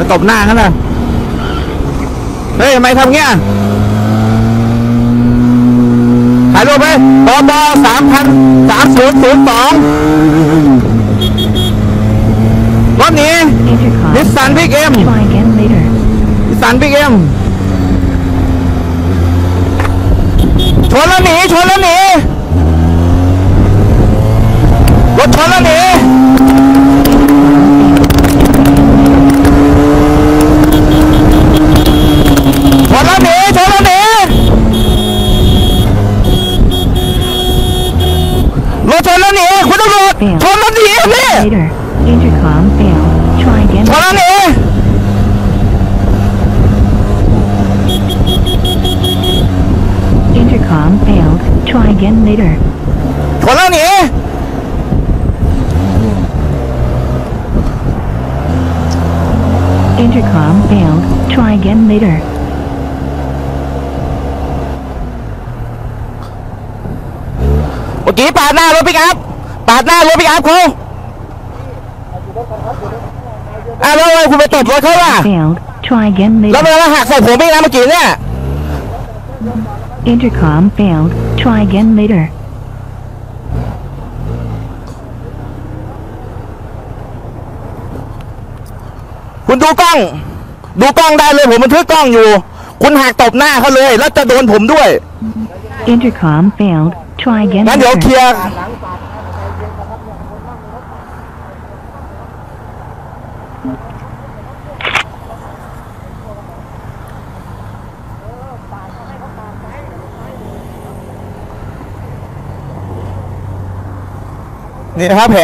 มาตบหน้ากันนะเฮ้ยทำไมทำเงี้ยถ่ายรูปไหมบม3002รถนี้นิสสันบิ๊กเอ็มชนแล้วหนีรถชนแล้วหนีรถชนแล้วหนีคุณตำรวจชนแล้วหนีนี่ชนแล้วหนีชนแล้วหนีเมื่อกี้ปาดหน้ารถปิกอัพเขาแล้วคุณไปตบรถเขาล่ะแล้วมันมาหักใส่ผมไปนะเมื่อกี้เนี่ย Intercom failed. Try again later. คุณดูกล้องได้เลยผมบันทึกกล้องอยู่คุณหักตบหน้าเขาเลยแล้วจะโดนผมด้วย Intercom failed. Try again later. งั้นเดี๋ยวเคลียร์นี่นะครับแผล